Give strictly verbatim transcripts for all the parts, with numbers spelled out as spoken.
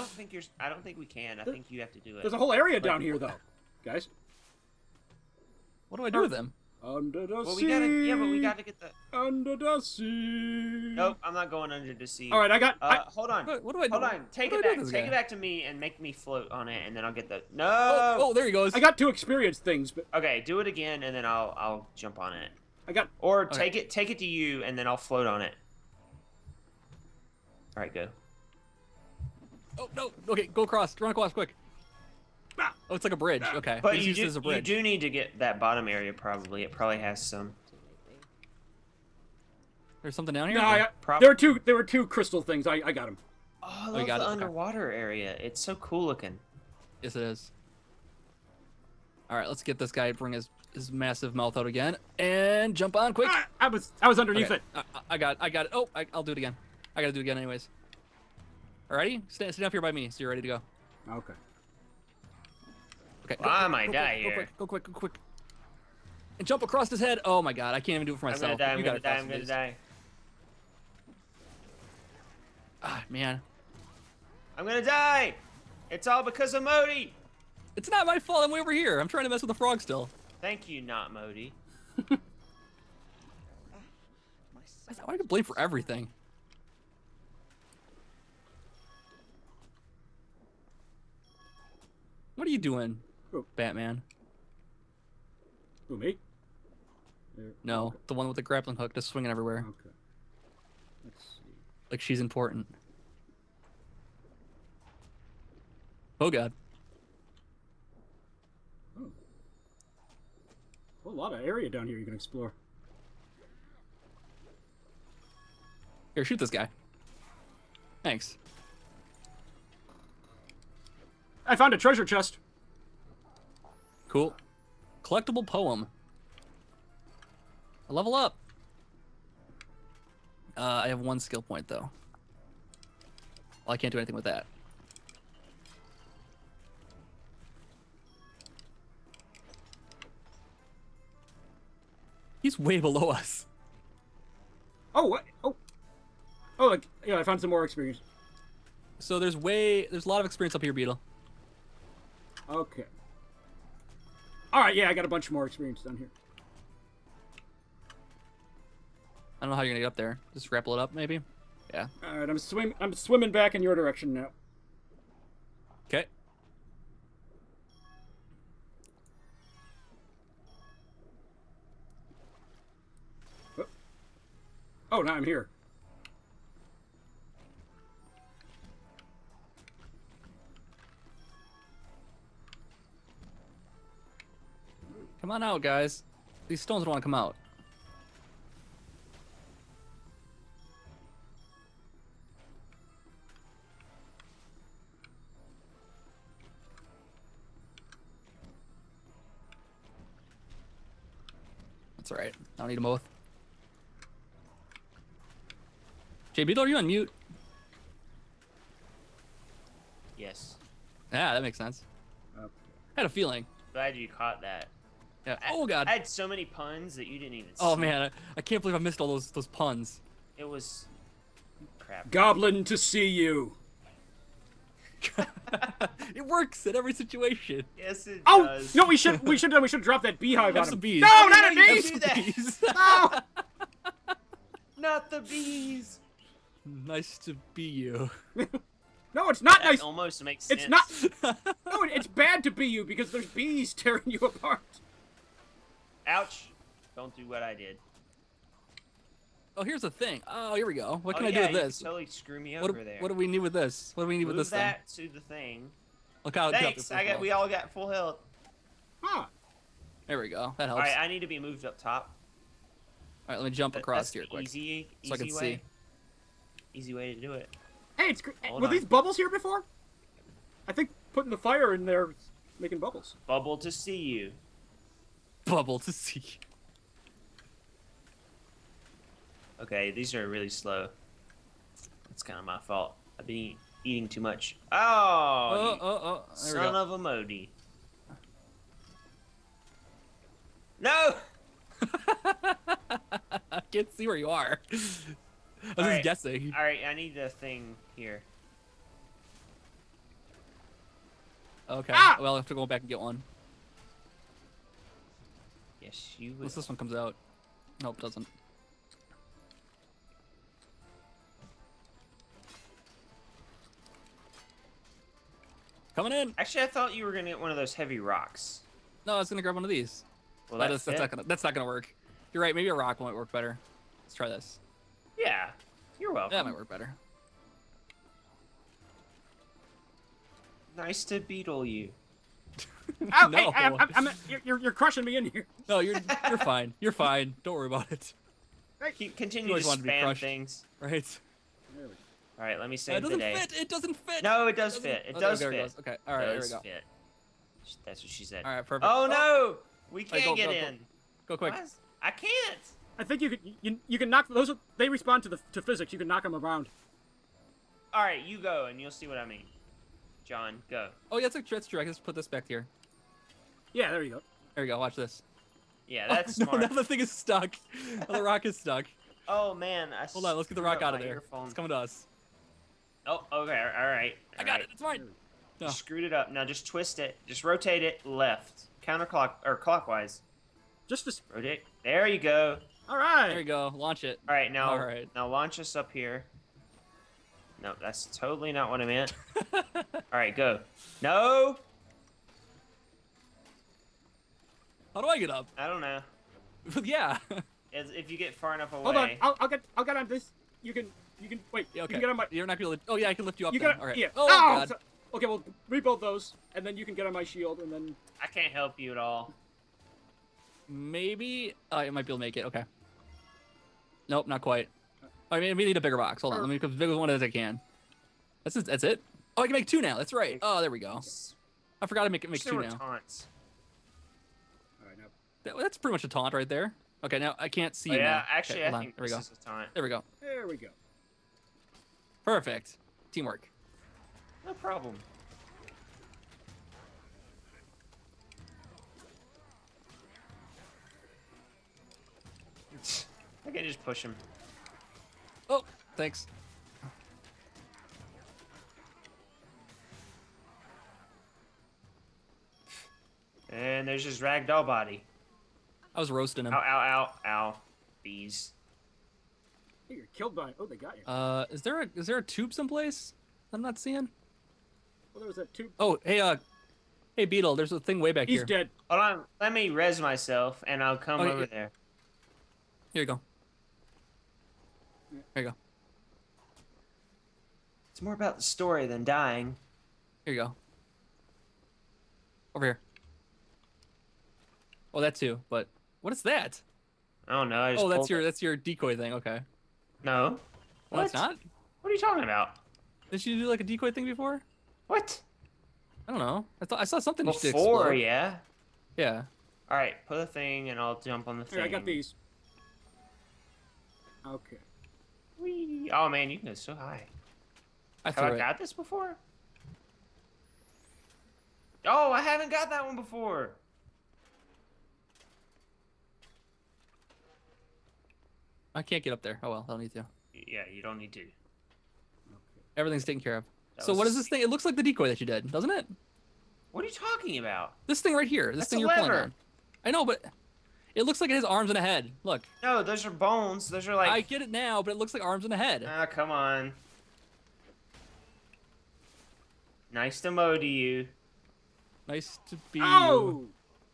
don't think you're. I don't think we can. I there, think you have to do it. There's a whole area down here, though, guys. What do I do with them? Under the well, sea. We gotta, yeah, but we gotta get the under the sea. Nope, I'm not going under the sea. All right, I got. Uh, I, hold on. What, what do I do? Hold on. Take what it back. Take guy? it back to me and make me float on it, and then I'll get the. No. Oh, oh, there he goes. I got two experience things, but okay, do it again, and then I'll I'll jump on it. I got. Or okay. take it take it to you, and then I'll float on it. All right, go. Oh no! Okay, go across. Run across quick. Oh, it's like a bridge. Okay, but you do, a bridge. you do need to get that bottom area. Probably it probably has some. There's something down here. No, I, there were two. There were two crystal things. I I got them. Oh, I love oh, you got the it. underwater okay. area. It's so cool looking. Yes, it is. All right, let's get this guy to bring his his massive mouth out again and jump on quick. Ah, I was I was underneath okay. it. I, I got I got it. Oh, I, I'll do it again. I gotta do it again anyways. Alrighty, stand, stand up here by me, so you're ready to go. Okay. Okay. Well, go, I might go, die go, here. Go quick, go quick, go quick. And jump across his head. Oh my god, I can't even do it for myself. I'm gonna die. I'm you gonna die. I'm gonna die. Ah man. I'm gonna die. It's all because of Modi. It's not my fault. I'm way over here. I'm trying to mess with the frog still. Thank you, not Modi. Why do you blame for everything? What are you doing, oh. Batman? Who, me? No, okay. the one with the grappling hook just swinging everywhere. Okay. Let's see. Like she's important. Oh, God. Oh. Well, a lot of area down here you can explore. Here, shoot this guy. Thanks. I found a treasure chest. Cool. Collectible poem. I level up. Uh, I have one skill point, though. Well, I can't do anything with that. He's way below us. Oh, what? Oh. Oh, like, yeah, I found some more experience. So there's way... There's a lot of experience up here, Beetle. Okay. All right, yeah, I got a bunch more experience down here. I don't know how you're gonna get up there. Just grapple it up, maybe. Yeah. All right, I'm swim. I'm swimming back in your direction now. Okay. Oh, oh now I'm here. Come on out, guys. These stones don't want to come out. That's all right. I don't need them both. JBeetle, are you on mute? Yes. Yeah, that makes sense. Okay. I had a feeling. Glad you caught that. Yeah. I, oh god! I had so many puns that you didn't even. Oh see. man, I, I can't believe I missed all those those puns. It was crap. Goblin to see you. It works in every situation. Yes, it oh, does. Oh no, we should we should we should drop that beehive on him. Bees. No, I mean, not no, a bees. bees. No, not the bees. Nice to be you. No, it's not that nice. Almost makes sense. It's not. No, it's bad to be you because there's bees tearing you apart. Ouch. Don't do what I did. Oh, here's the thing. Oh, here we go. What can oh, I yeah, do with this? Totally screw me over what, there. What do we need with this? What do we need Move with this that thing? that to the thing. Look how Thanks. It's up I got, we all got full health. Huh. There we go. That helps. All right, I need to be moved up top. All right, let me jump that, across here quick. Easy, so easy I can way. see. Easy way to do it. Hey, it's Hold Were on. these bubbles here before? I think putting the fire in there making bubbles. Bubble to see you. Bubble to see. Okay, these are really slow. That's kind of my fault. I've been eating too much. Oh, oh, oh, oh. Son of a Modi. No! I can't see where you are. I was All just right. guessing. All right, I need the thing here. Okay. Ah! Well, I'll have to go back and get one. Yes, you would. Unless this one comes out. Nope, doesn't. Coming in. Actually, I thought you were gonna get one of those heavy rocks. No, I was gonna grab one of these. Well, that that's, is, that's not gonna. That's not gonna work. You're right. Maybe a rock might work better. Let's try this. Yeah, you're welcome. That might work better. Nice to beetle you. Oh, no. Hey, I'm, I'm, I'm, you're, you're crushing me in here. No, you're you're fine. You're fine. Don't worry about it. I keep continue to spam things. Right. There we go. All right, let me save the day. It doesn't fit. It doesn't fit. No, it does it fit. It oh, does fit. It okay. All right, there we go. Fit. That's what she said. All right, perfect. Oh, oh. no, we can't right, go, get go, in. Go, go quick. What? I can't. I think you could. You, you can knock those. They respond to the to physics. You can knock them around. All right, you go, and you'll see what I mean. John, go. Oh yeah, that's, that's true. I can just put this back here. Yeah, there you go. There you go. Watch this. Yeah, that's oh, smart. No, now the thing is stuck. Now the rock is stuck. Oh man. I Hold on. Let's get the rock out of there. Earphone. It's coming to us. Oh, okay, all right. All I right. got it. It's mine. No. Screwed it up. Now just twist it. Just rotate it left, counterclock or clockwise. Just just rotate. There you go. All right. There you go. Launch it. All right now. All right. Now launch us up here. No, that's totally not what I meant. All right, go. No. How do I get up? I don't know. Yeah. If you get far enough away. Hold on. I'll, I'll get. I'll get on this. You can. You can wait. Yeah, okay. You can get on my. You're not gonna. Lift... Oh yeah, I can lift you up. You got. Right. Yeah. Oh, oh God. So... Okay, well, rebuild those, and then you can get on my shield, and then. I can't help you at all. Maybe. Oh, I might be able to make it. Okay. Nope, not quite. I mean, we need a bigger box. Hold on, let me make as big as one as I can. That's just, that's it. Oh, I can make two now. That's right. Oh, there we go. I forgot to make it make two now. Taunts. All right, now. That, that's pretty much a taunt right there. Okay, now I can't see. Oh, yeah, now. actually, okay, I think there this we go. is a taunt. There we go. There we go. Perfect. Teamwork. No problem. I can just push him. Oh, thanks. And there's his ragdoll body. I was roasting him. Ow, ow, ow, ow. Bees. Hey, you're killed by. Oh, they got you. Uh, is there a is there a tube someplace I'm not seeing? Well, there was a tube. Oh, hey, uh, hey, Beetle, there's a thing way back He's here. He's dead. Hold on, let me res myself, and I'll come oh, over yeah. there. Here you go. There you go. It's more about the story than dying. Here you go. Over here. Oh, that too. But what is that? I don't know. I just oh, that's your it. that's your decoy thing. Okay. No. Well, it's not. What are you talking about? Did you do like a decoy thing before? What? I don't know. I thought I saw something before. Yeah. Yeah. All right. Put a thing, and I'll jump on the thing. Here, I got these. Okay. Whee. Oh man, you can go so high. I Have I got it. this before? Oh, I haven't got that one before. I can't get up there. Oh well, I don't need to. Yeah, you don't need to. Okay. Everything's taken care of. That so what is this thing? It looks like the decoy that you did, doesn't it? What are you talking about? This thing right here. This That's thing a you're lever. playing on. I know, but. It looks like it has arms and a head. Look. No, those are bones. Those are like. I get it now, but it looks like arms and a head. Ah, come on. Nice to Modi you. Nice to be. Oh!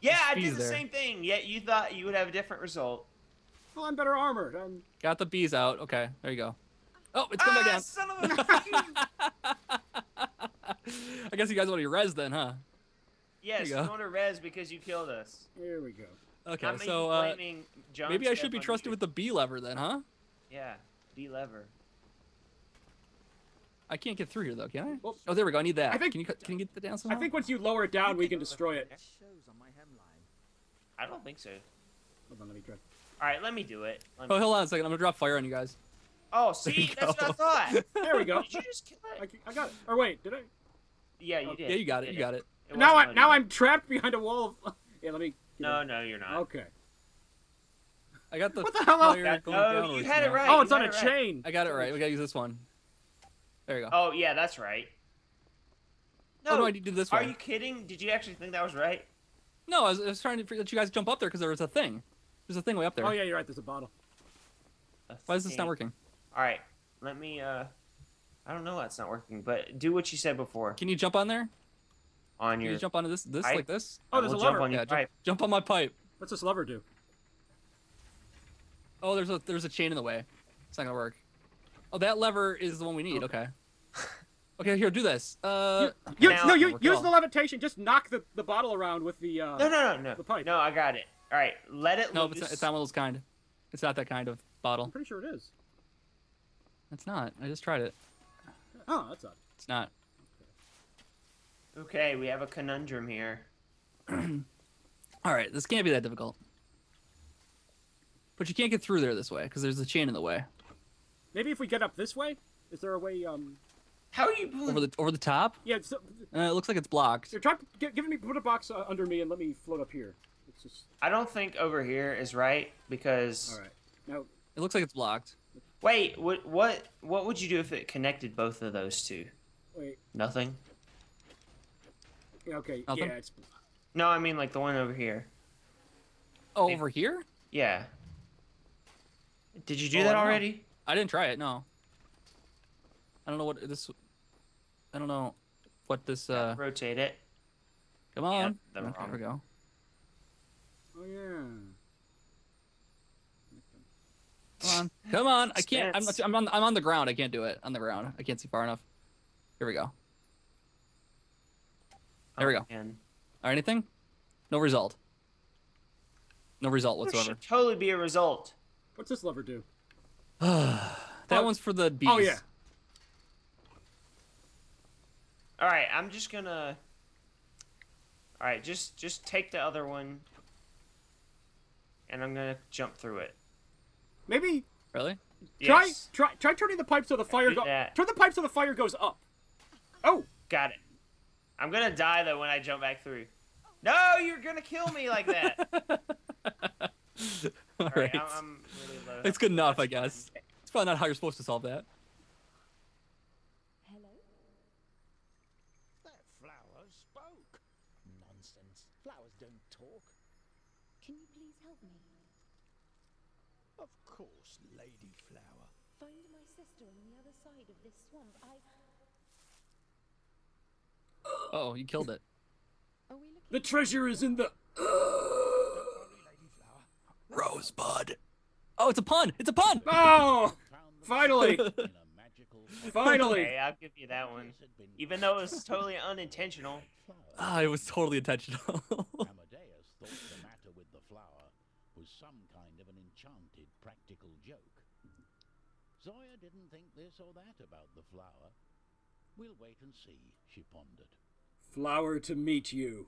Yeah, I did the there. same thing. Yet you thought you would have a different result. Well, I'm better armored. I'm... Got the bees out. Okay, there you go. Oh, it's coming ah, back down. Son of a... I guess you guys want to res then, huh? Yes, you, you want to res because you killed us. Here we go. Okay, I'm so uh, maybe I should be trusted with the B lever then, huh? Yeah, B lever. I can't get through here though, can I? Well, oh, there we go. I need that. I think, can you can you get the down somehow? I think once you lower it down, we can destroy it. I don't think so. Hold on, let me try. All right, let me do it. Let oh, me... hold on a second. I'm gonna drop fire on you guys. Oh, see, that's go. what I thought. There we go. Did you just kill it? I, I got it. Or wait, did I? Yeah, you oh, did. Yeah, you got it. You, you got it. it. it now, I, now I'm trapped behind a wall. Of... yeah, let me. No, no, you're not. Okay. I got the. What the hell? Going no, down you had now. it right. Oh, it's on a it right. chain. I got it right. We gotta use this one. There you go. Oh yeah, that's right. No, oh, no, I did this one. Are you kidding? Did you actually think that was right? No, I was, I was trying to let you guys jump up there because there was a thing. There's a thing way up there. Oh, yeah, you're right. There's a bottle. Let's Why is this see. not working? All right. Let me, uh... I don't know why it's not working, but do what you said before. Can you jump on there? On Can your... Can you jump onto this, this pipe? like this? Oh, there's a lever. Jump on, yeah, jump, jump on my pipe. What's this lever do? Oh, there's a there's a chain in the way. It's not gonna work. Oh, that lever is the one we need. Okay. Okay, okay here, do this. Uh, you, you, no, you use the levitation. Just knock the, the bottle around with the uh. No, no, no, no. The pipe. No, I got it. All right, let it. No, loose. It's, not, it's not one of those kind. It's not that kind of bottle. I'm pretty sure it is. It's not. I just tried it. Oh, that's odd. It's not. Okay, okay we have a conundrum here. All right, this can't be that difficult. But you can't get through there this way, because there's a chain in the way. Maybe if we get up this way? Is there a way, um... How are you... Over the, over the top? Yeah, it's... Uh, it looks like it's blocked. You're trying to get, give me... Put a box uh, under me and let me float up here. It's just... I don't think over here is right, because... All right. No. It looks like it's blocked. Wait, what, what, what would you do if it connected both of those two? Wait. Nothing? Okay, Nothing? yeah, it's... No, I mean, like, the one over here. Oh, Maybe. over here? Yeah. Did you do oh, that I already? Know. I didn't try it, no. I don't know what this... I don't know what this... Uh... Rotate it. Come on. Yeah, okay, there we go. Oh, yeah. Come on. Come on. I can't... I'm, not, I'm, on, I'm on the ground. I can't do it. On the ground. I can't see far enough. Here we go. There oh, we go. Man. All right, anything? No result. No result whatsoever. There should totally be a result. What's this lever do? that oh. one's for the bees. Oh, yeah. All right, I'm just gonna... All right, just, just take the other one, and I'm gonna jump through it. Maybe... Really? Try, yes. try, try turning the pipe so the fire goes... Turn the pipe so the fire goes up. Oh! Got it. I'm gonna die, though, when I jump back through. No, you're gonna kill me like that! All right, right. I'm, I'm really low. It's good enough, I guess. It's probably not how you're supposed to solve that. Hello? That flower spoke. Nonsense. Flowers don't talk. Can you please help me? Of course, Lady Flower. Find my sister on the other side of this swamp. I... Uh oh, you killed it. Are we looking... The treasure is in the... Rosebud. Oh, it's a pun! It's a pun! Oh! Finally! Finally! Okay, I'll give you that one. Even though it was totally unintentional. Ah, it was totally intentional. Amadeus thought the matter with the flower was some kind of an enchanted practical joke. Zoya didn't think this or that about the flower. We'll wait and see, she pondered. Flower to meet you.